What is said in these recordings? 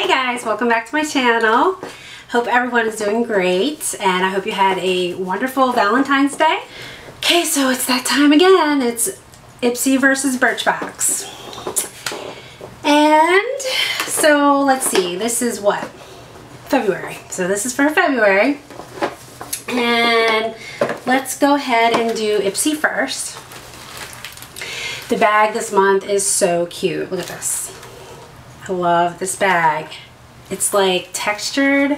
Hey guys, welcome back to my channel. Hope everyone is doing great and I hope you had a wonderful Valentine's Day. Okay, so it's that time again. It's Ipsy versus Birchbox. And so let's see, this is what? February. So this is for February. And let's go ahead and do Ipsy first. The bag this month is so cute. Look at this. I love this bag. It's like textured,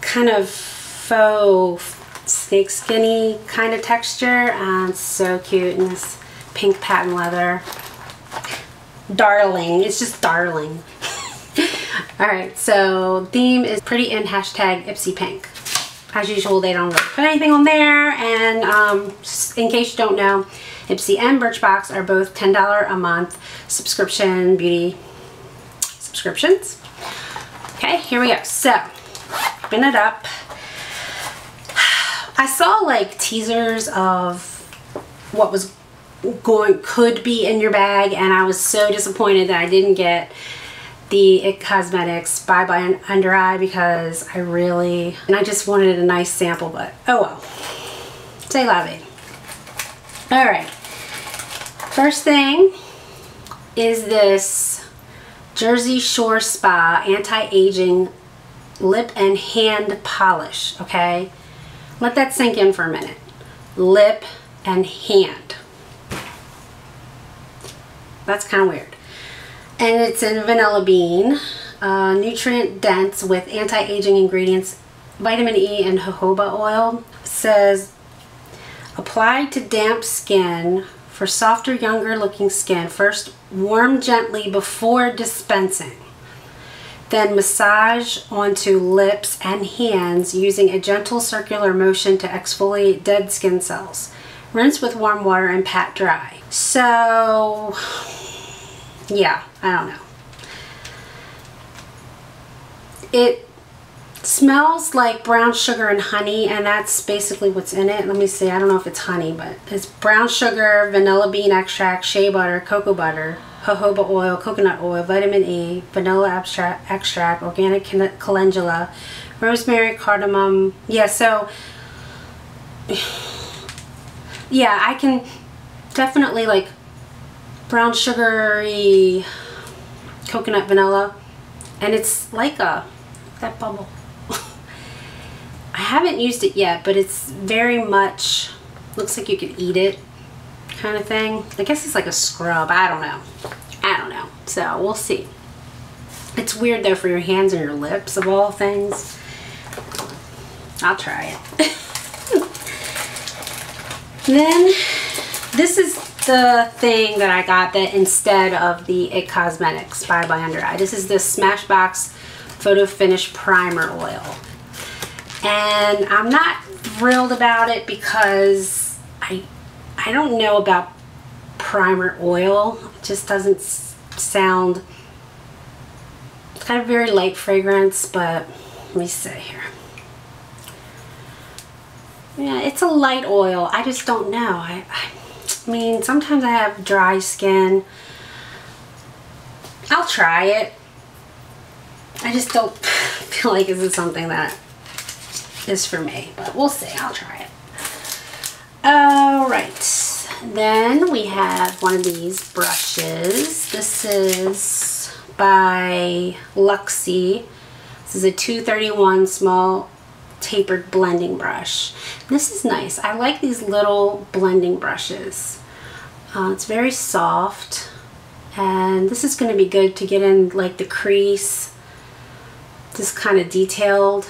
kind of faux snakeskinny kind of texture. It's so cute in this pink patent leather. Darling, it's just darling. All right, so theme is pretty in hashtag Ipsy Pink. As usual, they don't really put anything on there. And in case you don't know, Ipsy and Birchbox are both $10 a month subscription beauty subscriptions. Okay, here we go. So, open it up. I saw like teasers of what was could be in your bag, and I was so disappointed that I didn't get the It Cosmetics Bye Bye Under Eye because I just wanted a nice sample, but oh well. C'est la vie. All right. First thing is this Jersey Shore Spa Anti-Aging Lip and Hand Polish, okay? Let that sink in for a minute. Lip and hand. That's kind of weird. And it's in vanilla bean, nutrient dense with anti-aging ingredients, vitamin E and jojoba oil. It says, applied to damp skin, for softer, younger looking skin. First, warm gently before dispensing. Then massage onto lips and hands using a gentle circular motion to exfoliate dead skin cells. Rinse with warm water and pat dry. So, yeah, I don't know. It smells like brown sugar and honey, and that's basically what's in it. Let me see, I don't know if it's honey, but it's brown sugar, vanilla bean extract, shea butter, cocoa butter, jojoba oil, coconut oil, vitamin E, vanilla extract, organic calendula, rosemary, cardamom. Yeah, so yeah, I can definitely like brown sugary coconut vanilla, and it's like a that bubble. I haven't used it yet, but it's very much, looks like you could eat it kind of thing. I guess it's like a scrub. I don't know. So we'll see. It's weird though for your hands and your lips of all things. I'll try it. Then this is the thing that I got that instead of the It Cosmetics Bye Bye Under Eye. This is the Smashbox Photo Finish Primer Oil. And I'm not thrilled about it because I don't know about primer oil. It just doesn't sound, it's got a very light fragrance, but let me see here. Yeah, it's a light oil. I just don't know. I mean, sometimes I have dry skin. I'll try it. I just don't feel like this is something that is for me, but we'll see. I'll try it. All right. Then we have one of these brushes. This is by Luxie. This is a 231 small tapered blending brush. This is nice. I like these little blending brushes. It's very soft, and this is going to be good to get in like the crease, just kind of detailed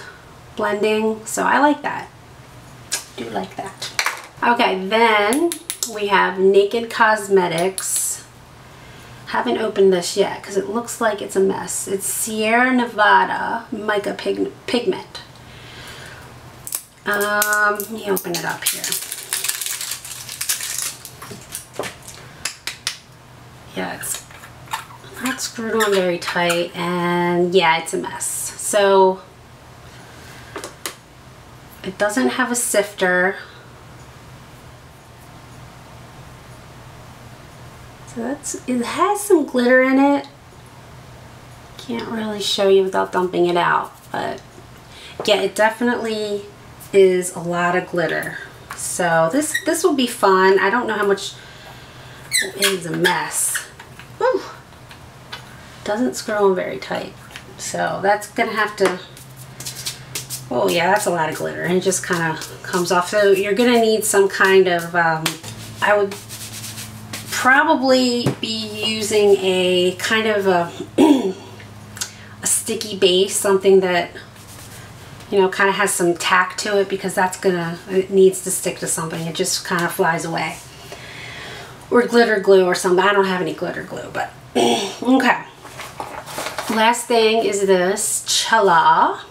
blending. So I like that. I do like that. Okay, then we have Naked Cosmetics. Haven't opened this yet because it looks like it's a mess. It's Sierra Nevada Mica Pigment. Let me open it up here. Yeah, it's not screwed on very tight, and yeah, it's a mess. So it doesn't have a sifter. So it has some glitter in it. can't really show you without dumping it out, but yeah, it definitely is a lot of glitter. So this will be fun. I don't know how much. It is a mess. Woo! Doesn't screw on very tight, so that's gonna have to. Oh yeah, that's a lot of glitter, and it just kind of comes off. So you're gonna need some kind of. I would probably be using a kind of a, a sticky base, something that, you know, kind of has some tack to it, because that's gonna, it needs to stick to something. It just kind of flies away. Or glitter glue or something. I don't have any glitter glue, but okay. Last thing is this Chella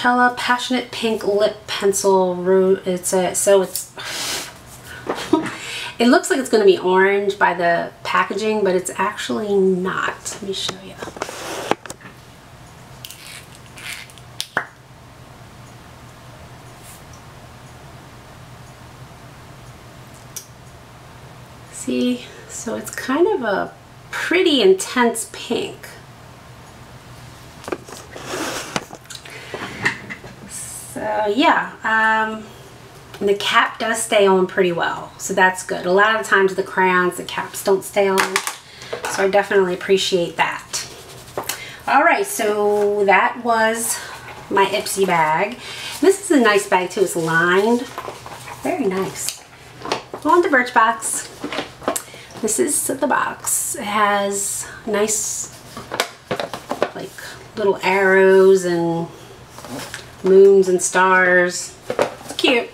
Passionate Pink Lip Pencil Root. It's a, so it's it looks like it's going to be orange by the packaging, but it's actually not. Let me show you. See, so it's kind of a pretty intense pink. So yeah, and the cap does stay on pretty well, so that's good. A lot of the times the crayons, the caps don't stay on, so I definitely appreciate that. All right, so that was my Ipsy bag. This is a nice bag too. It's lined, very nice. On to Birchbox. This is the box. It has nice, like, little arrows and moons and stars. It's cute.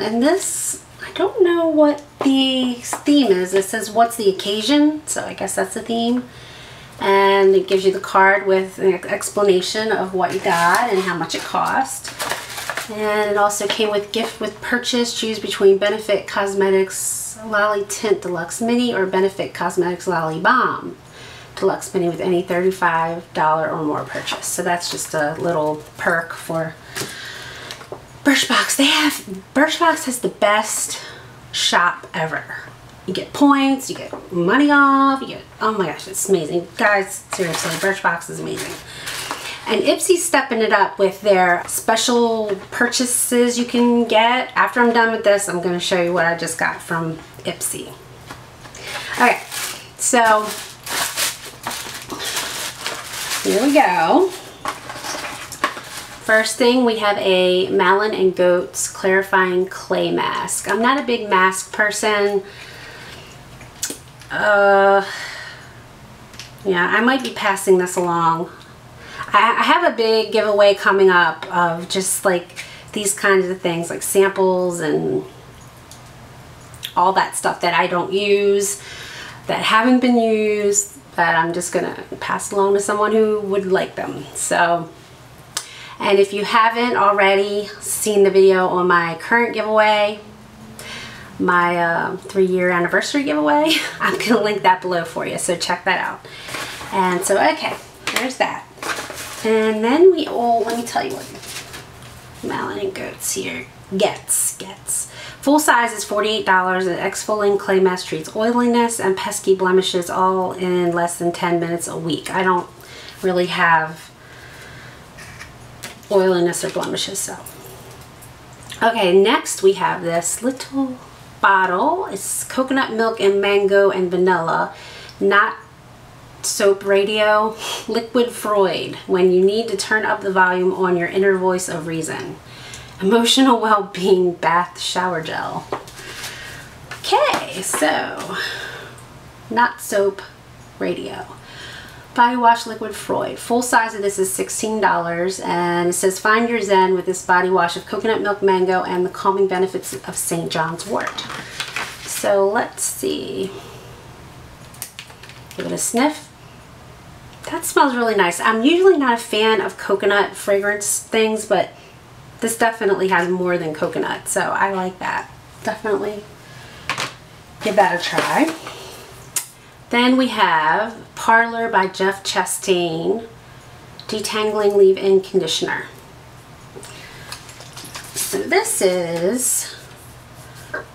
And this, I don't know what the theme is. It says, what's the occasion? So I guess that's the theme. And it gives you the card with an explanation of what you got and how much it cost. And it also came with gift with purchase. Choose between Benefit Cosmetics Lolly Tint Deluxe Mini or Benefit Cosmetics Lolly Balm Deluxe Mini with any $35 or more purchase. So that's just a little perk for Birchbox. Birchbox has the best shop ever. You get points, you get money off, you get, oh my gosh, it's amazing. Guys, seriously, Birchbox is amazing. And Ipsy's stepping it up with their special purchases you can get. After I'm done with this, I'm going to show you what I just got from Ipsy. Okay, so here we go. First thing, we have a Malin+Goetz Clarifying Clay Mask. I'm not a big mask person. Yeah, I might be passing this along. I have a big giveaway coming up of just like these kinds of things, like samples and all that stuff that I don't use, that haven't been used, that I'm just gonna pass along to someone who would like them. So, and if you haven't already seen the video on my current giveaway, my 3-year anniversary giveaway, I'm gonna link that below for you, so check that out. And so, okay, there's that. And then we all, let me tell you what Malin+Goetz here gets. Full size is $48, and exfoliating clay mask treats oiliness and pesky blemishes all in less than 10 minutes a week. I don't really have oiliness or blemishes, so. Okay, next we have this little bottle. It's coconut milk and mango and vanilla, not soap radio, liquid Freud, when you need to turn up the volume on your inner voice of reason. Emotional well-being bath shower gel. Okay, so not soap radio. Body wash liquid Freud. Full size of this is $16, and it says find your zen with this body wash of coconut milk, mango, and the calming benefits of St. John's wort. So let's see. Give it a sniff. That smells really nice. I'm usually not a fan of coconut fragrance things, but this definitely has more than coconut, so I like that. Definitely give that a try. Then we have Parlor by Jeff Chastain Detangling Leave-In Conditioner. So this is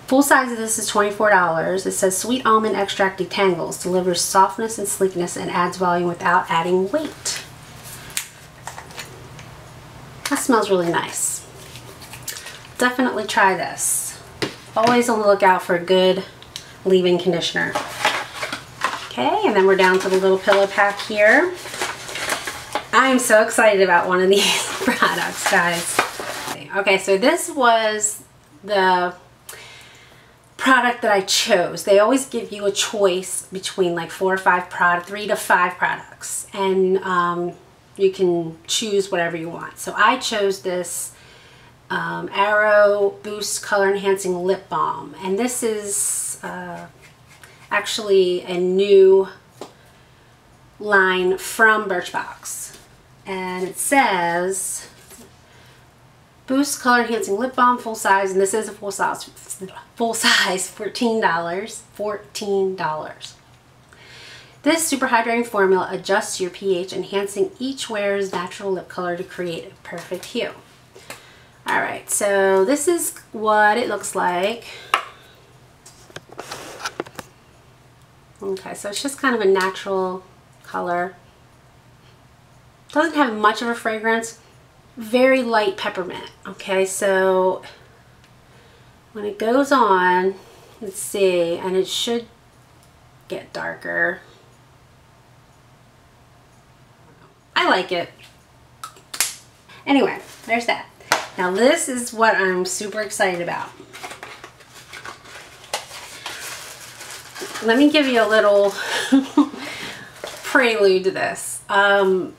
Full size of this is $24. It says Sweet Almond Extract Detangles, delivers softness and sleekness and adds volume without adding weight. That smells really nice. Definitely try this. Always on the lookout for a good leave-in conditioner. Okay, and then we're down to the little pillow pack here. I'm so excited about one of these products, guys. Okay, so this was the product that I chose. They always give you a choice between like 4 or 5 products, 3 to 5 products, and you can choose whatever you want. So I chose this Arrow Boost Color Enhancing Lip Balm, and this is actually a new line from Birchbox, and it says Boost Color Enhancing Lip Balm, full size, and this is a full size, $14. This super hydrating formula adjusts your pH, enhancing each wearer's natural lip color to create a perfect hue. All right, so this is what it looks like. Okay, so it's just kind of a natural color. Doesn't have much of a fragrance. Very light peppermint. Okay, so when it goes on, let's see, and it should get darker. I like it. Anyway, there's that. Now this is what I'm super excited about. Let me give you a little prelude to this. I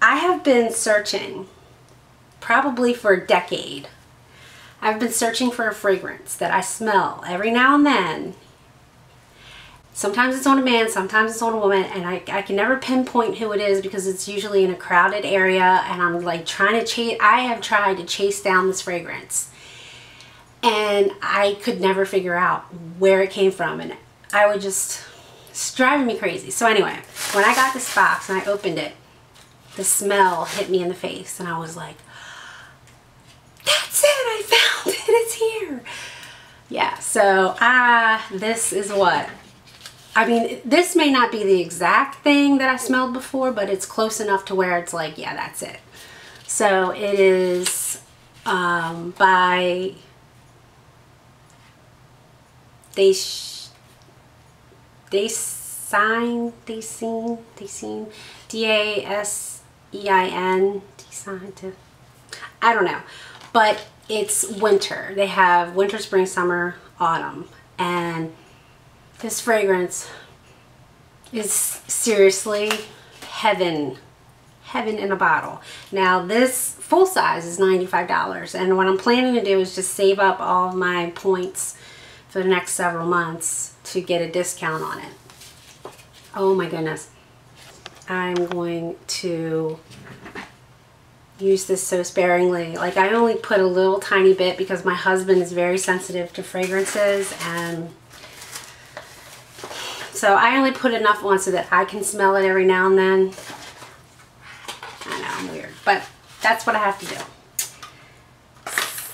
have been searching probably for a decade. I've been searching for a fragrance that I smell every now and then. Sometimes it's on a man, sometimes it's on a woman, and I can never pinpoint who it is because it's usually in a crowded area, and I'm like trying to chase, I have tried to chase down this fragrance, and I could never figure out where it came from, and I would just, it's driving me crazy. So anyway, when I got this box and I opened it, the smell hit me in the face, and I was like, that's it, I found it, it's here. Yeah, so this is what, I mean, this may not be the exact thing that I smelled before, but it's close enough to where it's like, yeah, that's it. So it is by, Dashein, D-A-S-E-I-N, I don't know, but it's winter. They have winter, spring, summer, autumn, and this fragrance is seriously heaven, heaven in a bottle. Now this full size is $95, and what I'm planning to do is just save up all my points for the next several months to get a discount on it. Oh my goodness. I'm going to use this so sparingly. Like, I only put a little tiny bit because my husband is very sensitive to fragrances, and so I only put enough on so that I can smell it every now and then. I know, I'm weird, but that's what I have to do.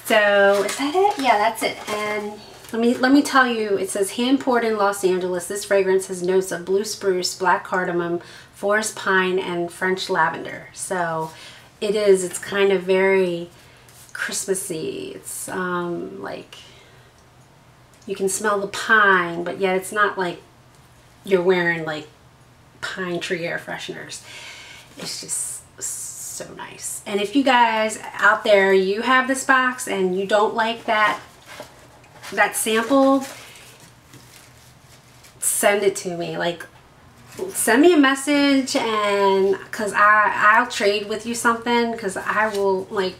So is that it? Yeah, that's it. And let me tell you, it says hand poured in Los Angeles. This fragrance has notes of blue spruce, black cardamom, forest pine, and French lavender. So it is, it's kind of very Christmassy. It's like, you can smell the pine, but yet it's not like you're wearing like pine tree air fresheners. It's just so nice. And if you guys out there, you have this box and you don't like that sample, send it to me. Like, send me a message, and because I'll trade with you something, because I will, like,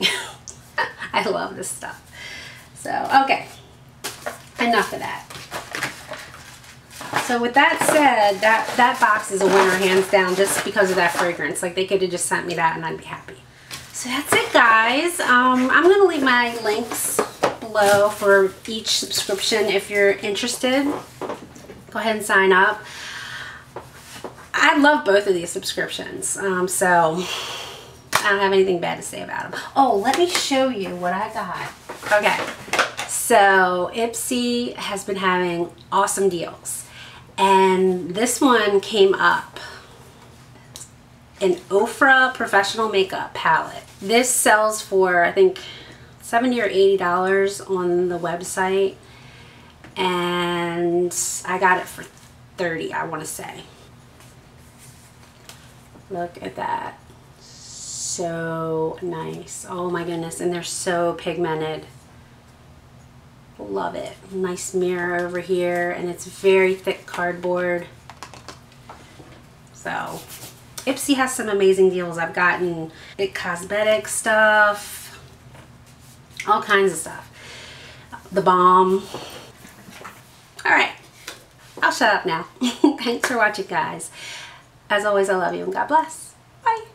I love this stuff. So okay, enough of that. So with that said, that box is a winner hands down, just because of that fragrance. Like, they could have just sent me that and I'd be happy. So that's it, guys. I'm gonna leave my links below for each subscription if you're interested. Go ahead and sign up. I love both of these subscriptions, so I don't have anything bad to say about them. Oh, let me show you what I got. Okay, So Ipsy has been having awesome deals, and this one came up, an Ofra professional makeup palette. This sells for I think $70 or $80 on the website, and I got it for $30, I want to say. Look at that, so nice. Oh my goodness, and they're so pigmented. Love it. Nice mirror over here, and it's very thick cardboard. So Ipsy has some amazing deals. I've gotten It Cosmetics stuff, all kinds of stuff, the balm. Alright, I'll shut up now. Thanks for watching, guys. As always, I love you and God bless. Bye.